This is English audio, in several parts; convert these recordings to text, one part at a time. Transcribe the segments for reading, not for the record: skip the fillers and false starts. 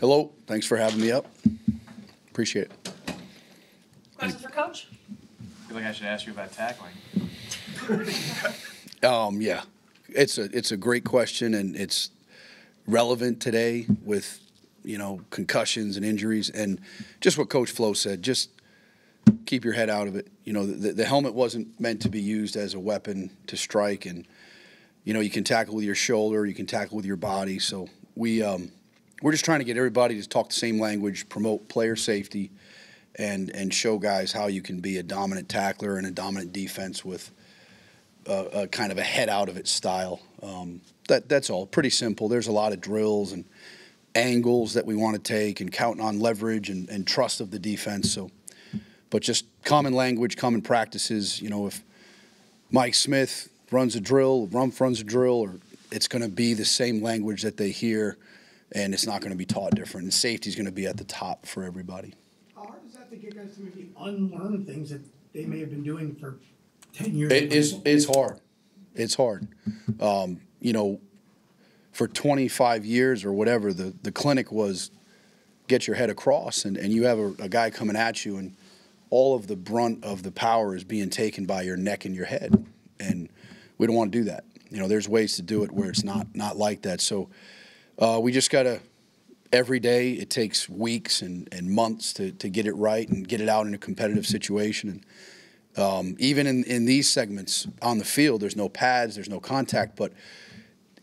Hello. Thanks for having me up. Appreciate it. Question for Coach? I feel like I should ask you about tackling. Yeah. It's a great question, and it's relevant today with, you know, concussions and injuries, and just what Coach Flo said, just keep your head out of it. You know, the helmet wasn't meant to be used as a weapon to strike, and, you know, you can tackle with your shoulder, you can tackle with your body. So we're just trying to get everybody to talk the same language, promote player safety, and show guys how you can be a dominant tackler and a dominant defense with a kind of a head out of it style. That's all. Pretty simple. There's a lot of drills and angles that we want to take, and counting on leverage and trust of the defense. So, but just common language, common practices. You know, if Mike Smith runs a drill, Rumpf runs a drill, or it's going to be the same language that they hear, and it's not going to be taught different. And safety's going to be at the top for everybody. How hard is that to get guys to maybe unlearn things that they may have been doing for 10 years? It's hard. It's hard. You know, for 25 years or whatever, the clinic was get your head across, and you have a guy coming at you, and all of the brunt of the power is being taken by your neck and your head. And we don't want to do that. You know, there's ways to do it where it's not like that. So we just got to, every day, it takes weeks and months to get it right and get it out in a competitive situation. And, even in these segments on the field, there's no pads, there's no contact, but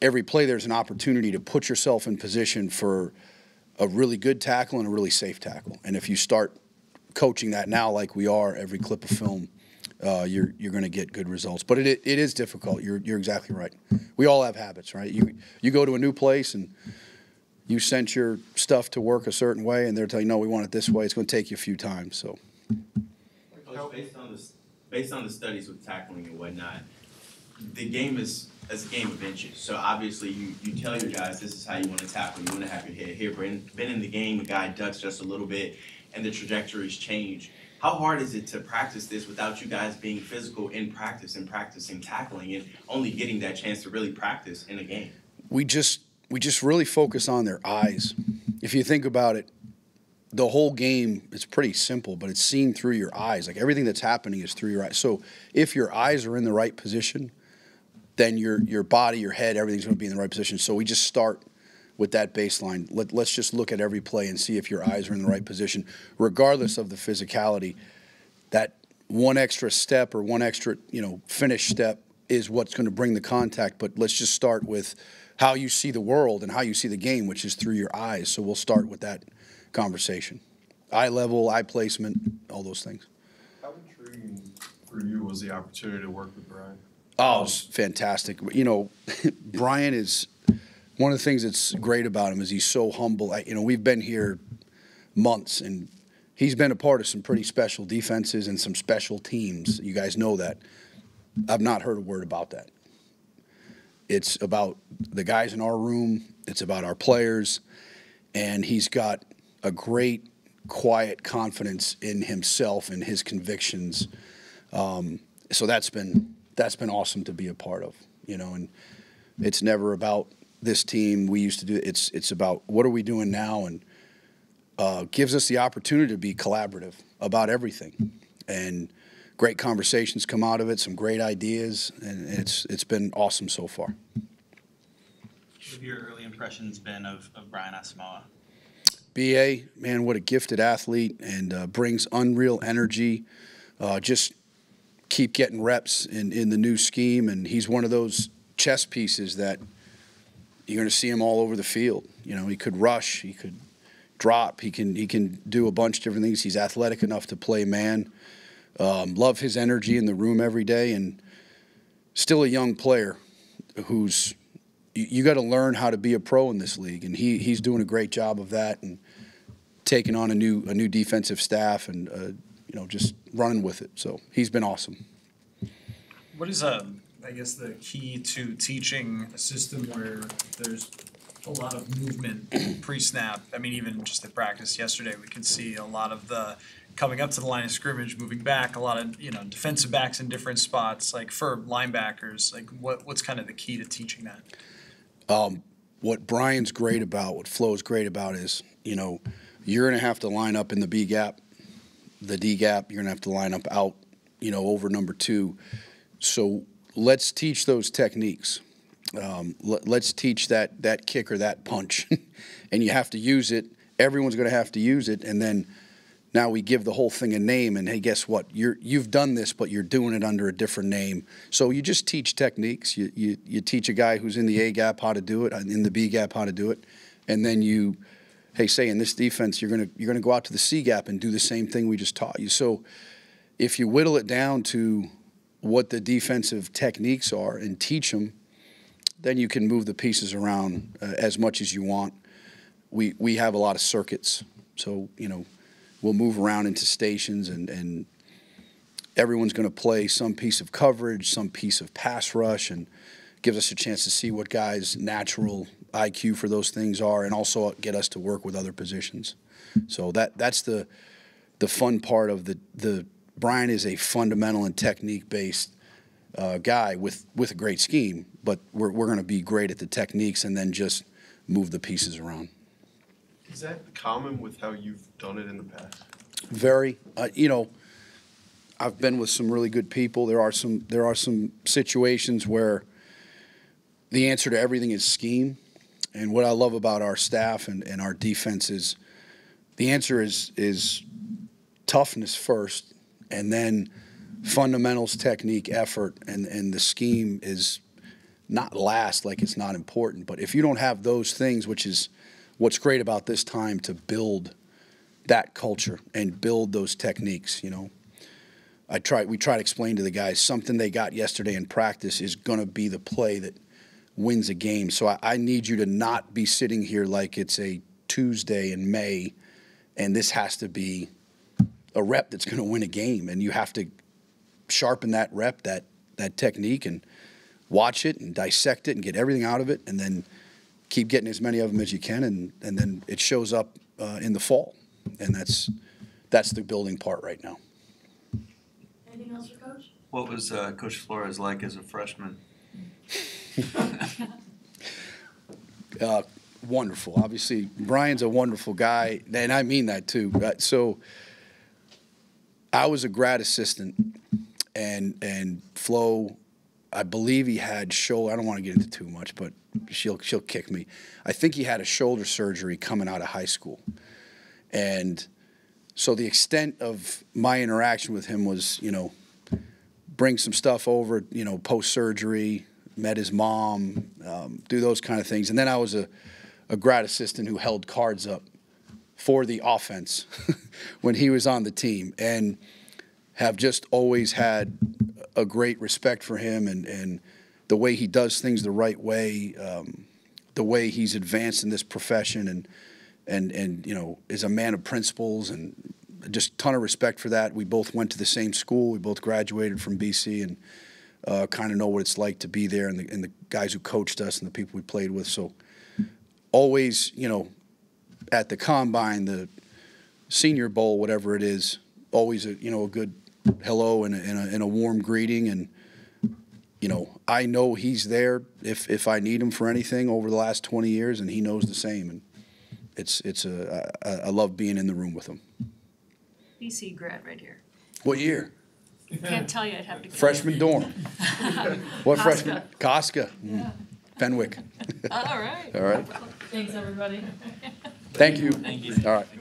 every play there's an opportunity to put yourself in position for a really good tackle and a really safe tackle. And if you start coaching that now like we are, every clip of film, you're going to get good results. But it is difficult. You're exactly right. We all have habits, right? You go to a new place and you sent your stuff to work a certain way, and they're telling you, no, we want it this way. It's going to take you a few times. So, Coach, based on the studies with tackling and whatnot, the game is a game of inches. So obviously you tell your guys this is how you want to tackle. You want to have your head here. Been in the game, a guy ducks just a little bit, and the trajectories change. How hard is it to practice this without you guys being physical in practice and practicing tackling and only getting that chance to really practice in a game? We just really focus on their eyes. If you think about it, the whole game, it's pretty simple, but it's seen through your eyes. Like, everything that's happening is through your eyes. So if your eyes are in the right position, then your body, your head, everything's going to be in the right position. So we just start with that baseline. Let's just look at every play and see if your eyes are in the right position. Regardless of the physicality, that one extra step or one extra, you know, finish step is what's going to bring the contact. But let's just start with how you see the world and how you see the game, which is through your eyes. So we'll start with that conversation. Eye level, eye placement, all those things. How intriguing for you was the opportunity to work with Brian? Oh, it was fantastic. You know, Brian is one of the things that's great about him is he's so humble. You know, we've been here months, and he's been a part of some pretty special defenses and some special teams. You guys know that. I've not heard a word about that. It's about the guys in our room. It's about our players. And he's got a great, quiet confidence in himself and his convictions. So that's been awesome to be a part of, you know. And it's never about this team we used to do. It's about what are we doing now, and gives us the opportunity to be collaborative about everything. And great conversations come out of it, some great ideas, and it's been awesome so far. What have your early impressions been of Brian Asamoah? BA, man, what a gifted athlete, and brings unreal energy. Just keep getting reps in the new scheme, and he's one of those chess pieces that you're going to see him all over the field. You know, he could rush, he could drop, he can do a bunch of different things. He's athletic enough to play man. Love his energy in the room every day, and still a young player who's – you got to learn how to be a pro in this league, and he's doing a great job of that, and taking on a new defensive staff, and you know, just running with it. So he's been awesome. What is I guess the key to teaching a system where there's a lot of movement pre-snap? I mean, even just at practice yesterday, we could see a lot of the coming up to the line of scrimmage, moving back, a lot of, you know, defensive backs in different spots. Like, for linebackers, like what's kind of the key to teaching that? what Brian's great about, what Flo's great about is, you know, you're going to have to line up in the B gap, the D gap. You're going to have to line up out, you know, over number two. So let's teach those techniques. Let's teach that kick or that punch. And you have to use it. Everyone's going to have to use it. And then now we give the whole thing a name. And, hey, guess what? You've done this, but you're doing it under a different name. So you just teach techniques. You teach a guy who's in the A gap how to do it, in the B gap how to do it. And then you, hey, say in this defense, you're going to go out to the C gap and do the same thing we just taught you. So if you whittle it down to what the defensive techniques are and teach them, then you can move the pieces around as much as you want. We have a lot of circuits, so, you know, we'll move around into stations, and everyone's going to play some piece of coverage, some piece of pass rush, and gives us a chance to see what guys' natural IQ for those things are, and also get us to work with other positions. So that's the fun part of the Brian is a fundamental and technique-based guy with a great scheme, but we're going to be great at the techniques and then just move the pieces around. Is that common with how you've done it in the past? Very. You know, I've been with some really good people. There are some situations where the answer to everything is scheme. And what I love about our staff and our defense is the answer is toughness first, and then fundamentals, technique, effort, and the scheme is not last, like it's not important. But if you don't have those things, which is what's great about this time to build that culture and build those techniques, you know. We try to explain to the guys something they got yesterday in practice is going to be the play that wins a game. So I need you to not be sitting here like it's a Tuesday in May and this has to be a rep that's going to win a game, and you have to sharpen that rep, that technique, and watch it and dissect it and get everything out of it, and then keep getting as many of them as you can, and then it shows up in the fall. And that's the building part right now. Anything else for Coach? What was Coach Flores like as a freshman? Wonderful. Obviously, Brian's a wonderful guy, and I mean that too. So I was a grad assistant, and Flo, I believe he had shoulder. I don't want to get into too much, but she'll kick me. I think he had a shoulder surgery coming out of high school, and so the extent of my interaction with him was, you know, bring some stuff over, you know, post surgery, met his mom, do those kind of things, and then I was a grad assistant who held cards up for the offense when he was on the team, and have just always had a great respect for him and the way he does things the right way, the way he's advanced in this profession and you know, is a man of principles, and just a ton of respect for that. We both went to the same school. We both graduated from BC, and kind of know what it's like to be there, and the guys who coached us and the people we played with. So always, you know, at the combine, the Senior Bowl, whatever it is, always a, you know, a good hello and a warm greeting, and, you know, I know he's there if I need him for anything over the last 20 years, and he knows the same, and I love being in the room with him. BC grad right here. What year? I can't tell you. I'd have to guess. Freshman dorm. What Costco. Freshman? Costco. Yeah. Fenwick. All right. All right. Thanks, everybody. Thank you. Thank you. All right.